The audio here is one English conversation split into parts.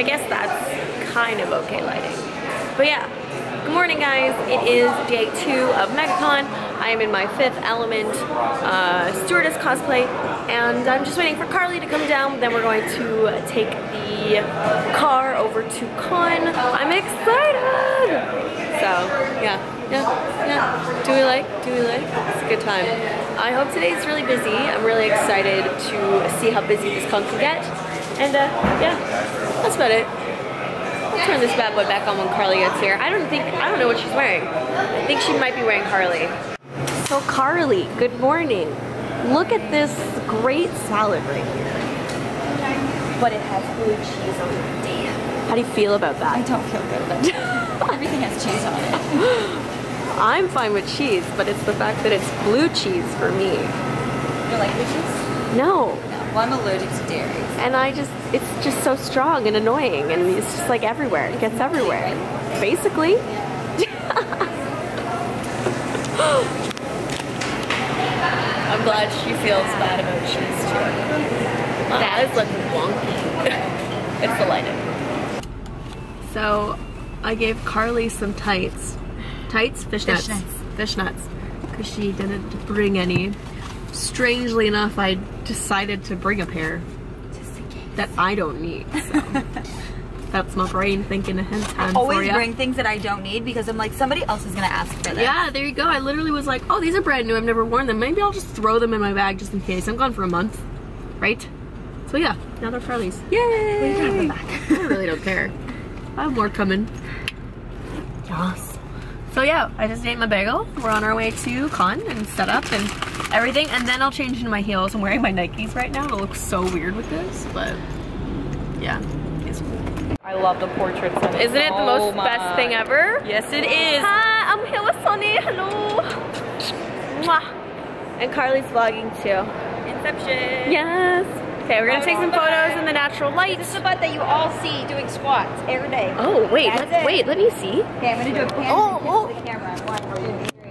I guess that's kind of okay lighting. But yeah, good morning guys. It is day 2 of Megacon. I am in my Fifth Element stewardess cosplay, and I'm just waiting for Carly to come down. Then we're going to take the car over to Con. I'm excited! So, yeah. Do we like? It's a good time. I hope today's really busy. I'm really excited to see how busy this con can get. And yeah, that's about it. I'll turn this bad boy back on when Carly gets here. I don't know what she's wearing. I think she might be wearing Carly. So Carly, good morning. Look at this great salad right here. But it has blue cheese on it. Damn. How do you feel about that? I don't feel good about it. Everything has cheese on it. I'm fine with cheese, but it's the fact that it's blue cheese for me. You like blue cheese? No. Well, I'm allergic to dairy. So. And it's just so strong and annoying, and it's just like everywhere. It gets everywhere. Right? Basically. Yeah. I'm glad she feels bad about cheese too. That is looking wonky. It's the lighting. So I gave Carly some tights. Tights? Fishnets. Fishnets. Because she didn't bring any. Strangely enough, I decided to bring a pair that I don't need. So. That's my brain thinking ahead of time. I always bring things that I don't need because I'm like, somebody else is gonna ask for them. Yeah, there you go. I literally was like, oh, these are brand new. I've never worn them. Maybe I'll just throw them in my bag just in case. I'm gone for a month, right? So yeah, now they're Carly's. Yay! Well, you can have them back. I really don't care. I have more coming. Yes. So yeah, I just ate my bagel. We're on our way to Con and set up and everything, and then I'll change into my heels. I'm wearing my Nikes right now. It looks so weird with this, but yeah, it's cool. I love the portraits of it. Isn't it the most best thing ever? Yes, it is. Hi, I'm here with Sunny. Hello. Mwah. And Carly's vlogging too. Inception. Yes. Okay, we're gonna take some photos in the natural light. This is the butt that you all see doing squats every day. Oh wait, let me see. Okay, I'm gonna do a pan to the camera. One, two, three.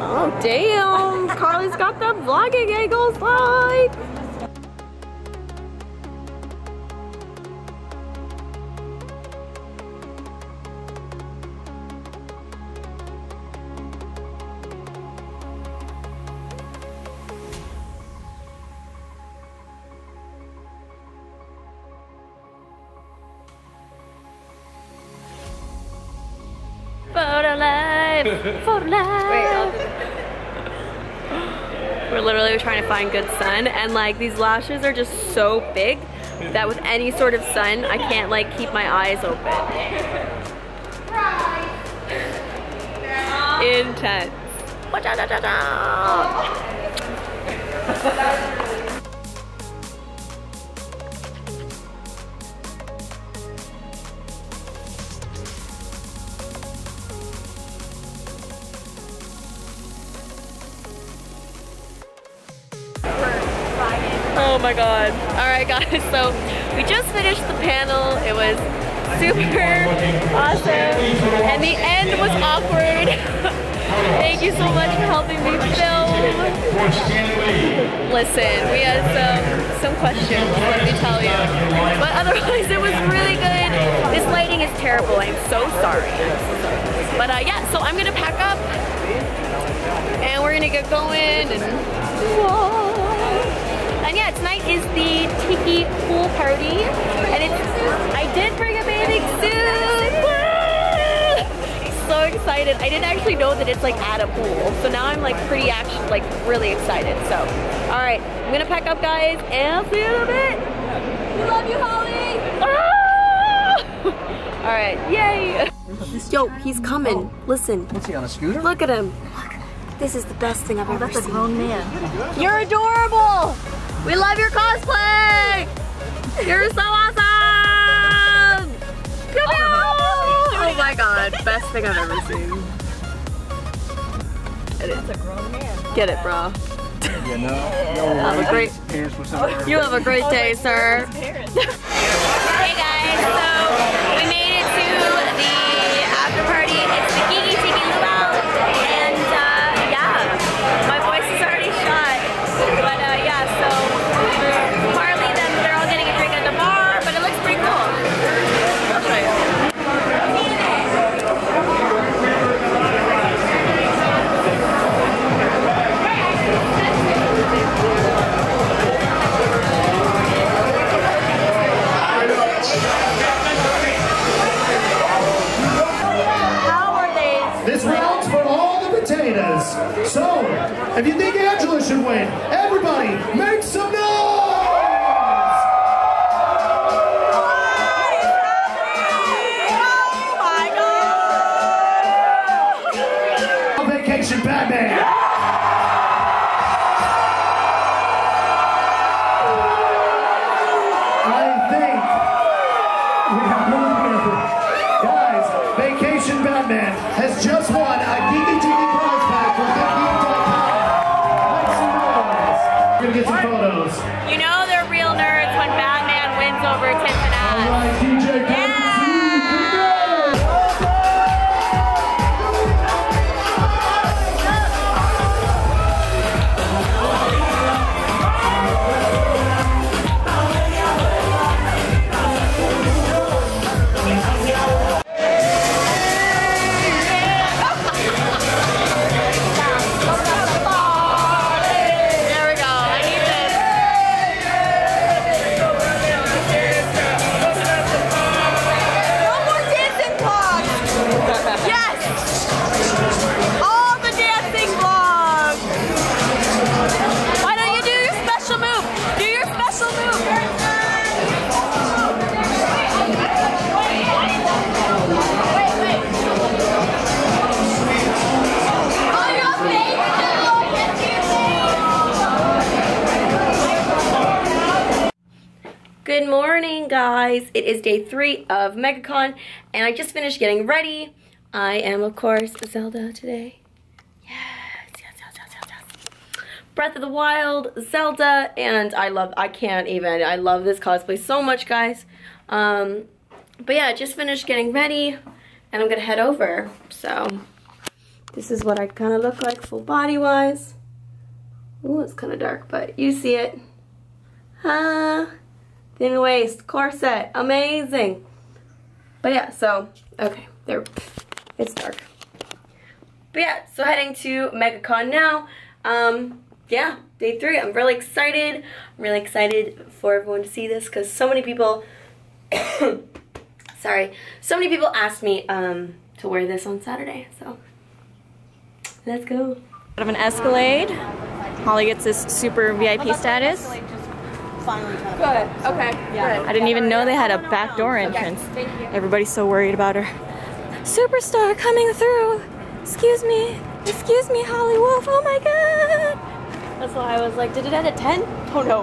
Oh damn! Carly's got the vlogging angles like. For life. We're literally trying to find good sun, and like these lashes are just so big that with any sort of sun I can't like keep my eyes open. Intense. Oh my god. Alright guys, so we just finished the panel. It was super awesome. And the end was awkward. Thank you so much for helping me film. Listen, we had some questions, let me tell you. But otherwise it was really good. This lighting is terrible, I'm so sorry. But yeah, so I'm gonna pack up and we're gonna get going and And yeah, tonight is the tiki pool party, and I did bring a bathing suit! Woo! So excited. I didn't actually know that it's like at a pool, so now I'm like really excited. So, all right, I'm gonna pack up, guys, and I'll see you in a bit. We love you, Holly! Ah! All right, yay! Yo, he's coming. Listen. What's he on a scooter? Look at him. This is the best thing I've ever seen. That's a grown man. You're adorable! We love your cosplay! You're so awesome! Pew, pew. Oh my god, best thing I've ever seen. That's a grown man. Get it, bro. You know, you have a great day, sir. Hey guys, so we made it to the after party. It's the Geeky Tiki Luau, and yeah, my voice is already shot, but yeah, so Carly, they're all getting a drink at the bar, but it looks pretty cool. If you think Angela should win, everybody make some noise! What is happening? Oh my God! On vacation, Batman! I think we have no winner. Guys, Vacation Batman has just won a geeky prize pack for $50. We're gonna get some photos. You know they're real nerds when Batman wins over Tiff and Ash. All right, DJ, come guys, it is day 3 of Megacon, and I just finished getting ready. I am, of course, Zelda today. Yes. Breath of the Wild, Zelda, and I love this cosplay so much, guys. But yeah, just finished getting ready, and I'm gonna head over. So, this is what I kind of look like full body-wise. Ooh, it's kind of dark, but you see it. Thin waist, corset, amazing. But yeah, so, okay, there, it's dark. But yeah, so heading to MegaCon now. Yeah, day 3, I'm really excited. I'm really excited for everyone to see this because so many people, sorry, so many people asked me to wear this on Saturday, so let's go. Out of an Escalade, Holly gets this super VIP status. Good. Okay. Yeah. I didn't even know they had a back door entrance. Okay. Thank you. Everybody's so worried about her. Superstar coming through. Excuse me, Holly Wolf. Oh my God. That's why I was like, did it end at 10? Oh no.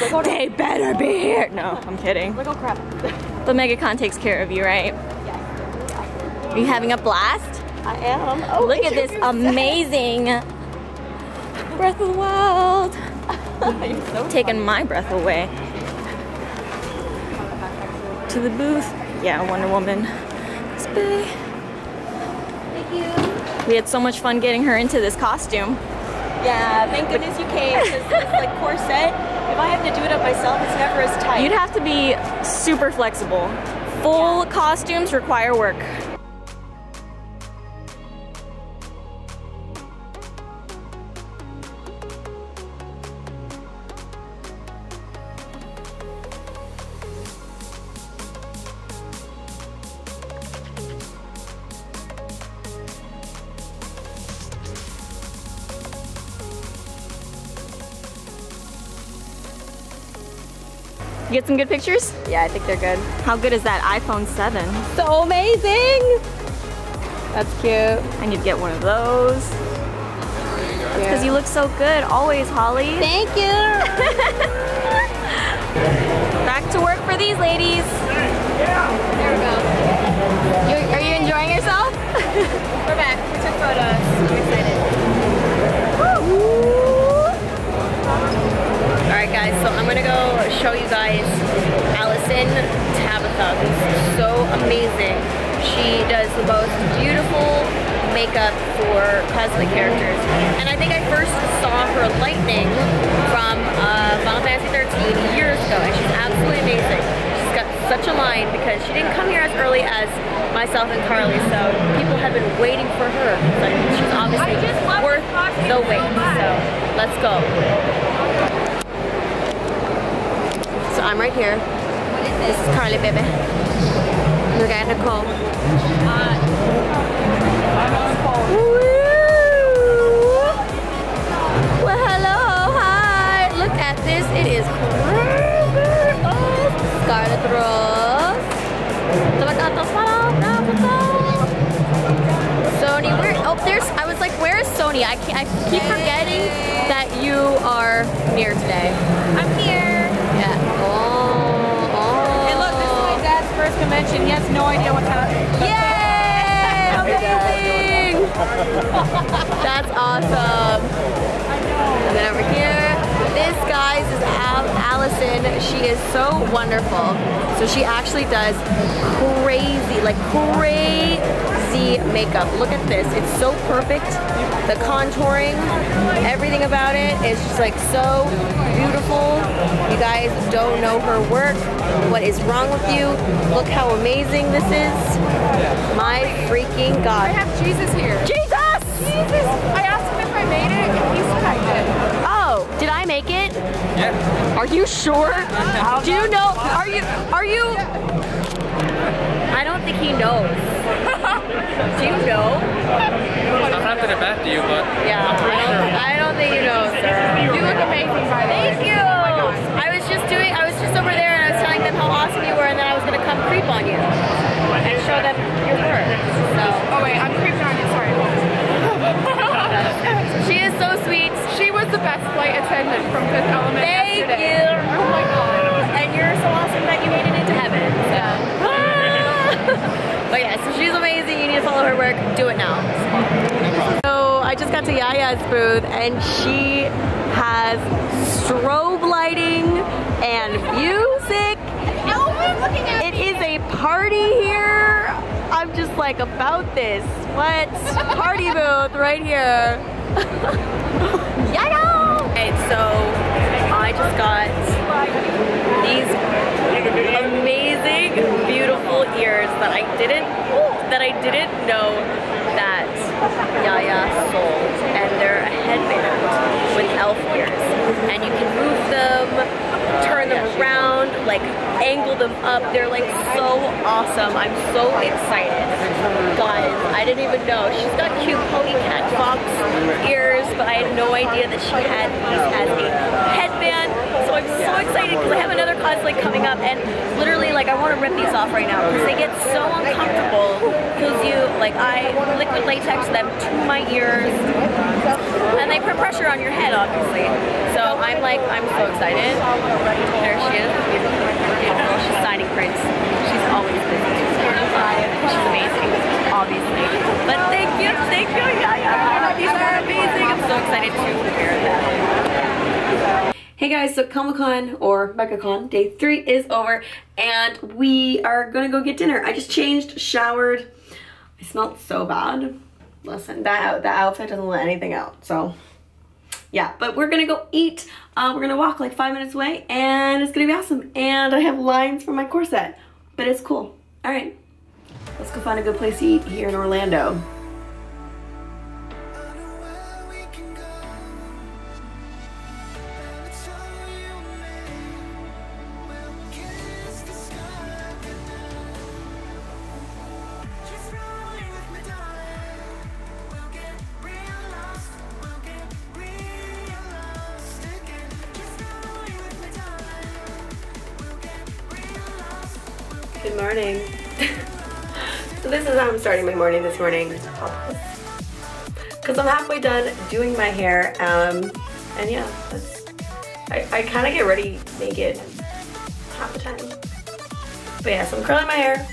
Like, oh, they better be here. No, I'm kidding. Like, oh crap. But MegaCon takes care of you, right? Yes. Are you having a blast? I am. Oh, look at this amazing Breath of the Wild. So taking my breath away. To the booth. Yeah, Wonder Woman. Thank you. We had so much fun getting her into this costume. Yeah, thank goodness you came. Because this like corset, if I have to do it up myself, it's never as tight. You'd have to be super flexible. Full costumes require work. You get some good pictures? Yeah, I think they're good. How good is that iPhone 7? So amazing! That's cute. I need to get one of those. Because you look so good always, Holly. Thank you! Back to work for these ladies. Yeah. There we go. Are you enjoying yourself? We're back. We took photos. We're excited. Woo! Alright guys, so I'm gonna go show you guys Allison Tabitha, who's so amazing. She does the most beautiful makeup for cosplay characters. And I think I first saw her Lightning from Final Fantasy 13 years ago, and she's absolutely amazing. She's got such a line because she didn't come here as early as myself and Carly, so people have been waiting for her. But she's obviously worth the wait, so let's go. So I'm right here. What is this? This is Carly, baby. Look at Nicole. Woo! this. It is crazy. Oh, Scarlet Rose. Sony, where? Oh, there's. I was like, where is Sony? I keep forgetting that you are near today. I'm here. Yeah. Oh. Oh. And look, this is my dad's first convention. He has no idea what's happening. Yay! Amazing. That's awesome. And then over here, this guys is Allison. She is so wonderful. So she actually does crazy, like crazy makeup. Look at this, it's so perfect. The contouring, everything about it is just like so beautiful. You guys don't know her work. What is wrong with you? Look how amazing this is. My freaking God. I have Jesus here. Jesus! Jesus! I asked him if I made it and he said I did. Oh, did I make it? Yeah. Are you sure? Do you know? Are you? I don't think he knows. Do you know? I'm not gonna bet to you, but yeah, I'm pretty sure. I don't think you know, sir. You look amazing, by the way. Thank you. Oh my gosh. I was just over there and I was telling them how awesome you were, and then I was gonna come creep on you and show them your work. So. Oh wait, I'm creeping on you. Sorry. She is so sweet. She was the best flight attendant from Fifth Element yesterday. Thank you. Oh my God. And you're so awesome that you made it into heaven. So. But yeah, so she's amazing. You need to follow her work. Do it now. So I just got to Yaya's booth and she has strobe lighting and music. It is a party here. I'm just like about this. What? Party booth right here. Yeah! Okay, so I just got these amazing, beautiful ears that I didn't know that Yaya sold, and they're a headband with elf ears, and you can move them, turn them around, like angle them up. They're like so awesome. I'm so excited, guys. I didn't even know she's got cute polycat fox ears, but I had no idea that she had these as a headband. So I'm so excited because I have another cosplay coming up, and literally like I want to rip these off right now because they get so uncomfortable. Because you like I liquid latex them to my ears, and they put pressure on your head, obviously. So I'm like so excited. There she is. She's signing prints. She's always busy. She's amazing, obviously. But thank you, Yaya. These are amazing. I'm so excited to hear that. Hey guys, so Comic-Con or Megacon day 3 is over, and we are gonna go get dinner. I just changed, showered. I smelled so bad. Listen, that outfit doesn't let anything out. So yeah, but we're gonna go eat. We're gonna walk like 5 minutes away, and it's gonna be awesome. And I have lines for my corset, but it's cool. All right, let's go find a good place to eat here in Orlando. Good morning. So this is how I'm starting my morning this morning. Because I'm halfway done doing my hair. And yeah, that's, I kind of get ready naked half the time. But yeah, so I'm curling my hair.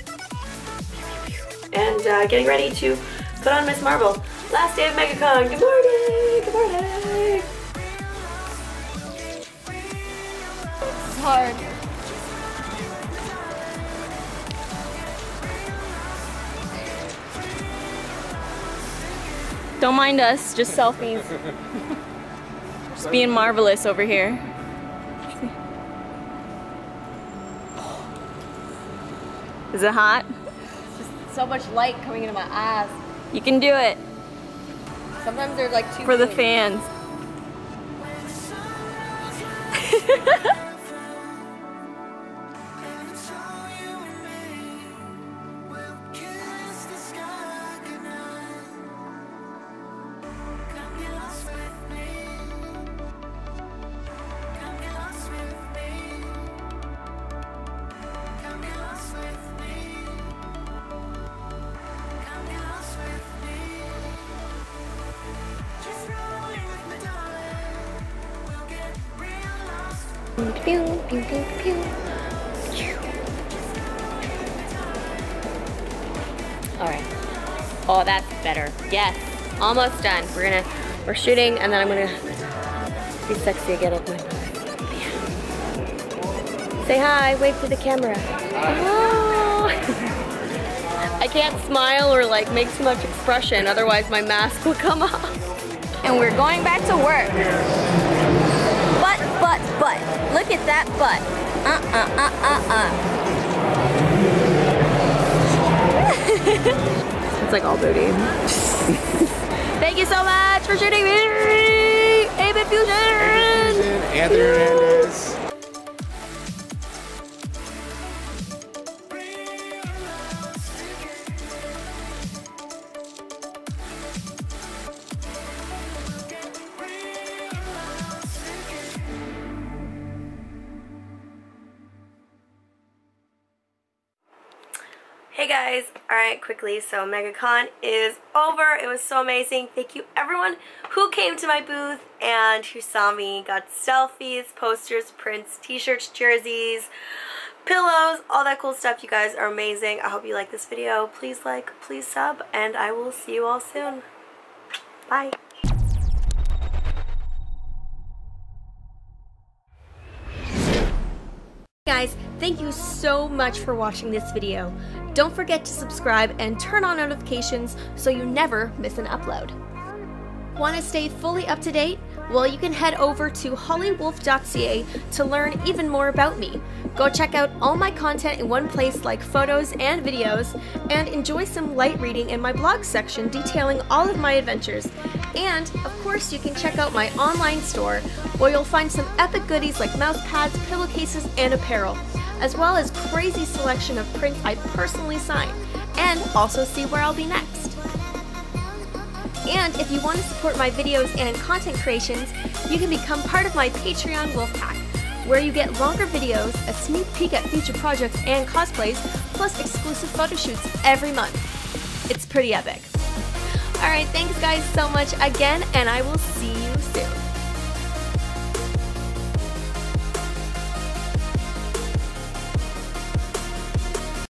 And getting ready to put on Miss Marvel. Last day of Megacon. Good morning. Good morning. It's hard. Don't mind us, just selfies. Just being marvelous over here. Is it hot? Just so much light coming into my eyes. You can do it. Sometimes they're like too. For the fans. Pew, pew, pew, pew. All right. Oh, that's better. Yes, almost done. We're shooting, and then I'm gonna be sexy again with my mouth. Say hi. Wave to the camera. Oh. I can't smile or like make too much expression, otherwise my mask will come off. And we're going back to work. But look at that butt. It's like all booty. Thank you so much for shooting me. Avid Fusion. Anthony Hernandez. Hey guys, alright, quickly, so Megacon is over. It was so amazing. Thank you everyone who came to my booth and who saw me. Got selfies, posters, prints, t-shirts, jerseys, pillows, all that cool stuff. You guys are amazing. I hope you like this video. Please like, please sub, and I will see you all soon. Bye. Guys, thank you so much for watching this video. Don't forget to subscribe and turn on notifications so you never miss an upload. Want to stay fully up to date? Well, you can head over to hollywolf.ca to learn even more about me. Go check out all my content in one place like photos and videos, and enjoy some light reading in my blog section detailing all of my adventures. And, of course, you can check out my online store, where you'll find some epic goodies like mouse pads, pillowcases, and apparel, as well as crazy selection of prints I personally sign, and also see where I'll be next. And if you want to support my videos and content creations, you can become part of my Patreon Wolfpack, where you get longer videos, a sneak peek at future projects and cosplays, plus exclusive photo shoots every month. It's pretty epic. Alright, thanks guys so much again, and I will see you soon.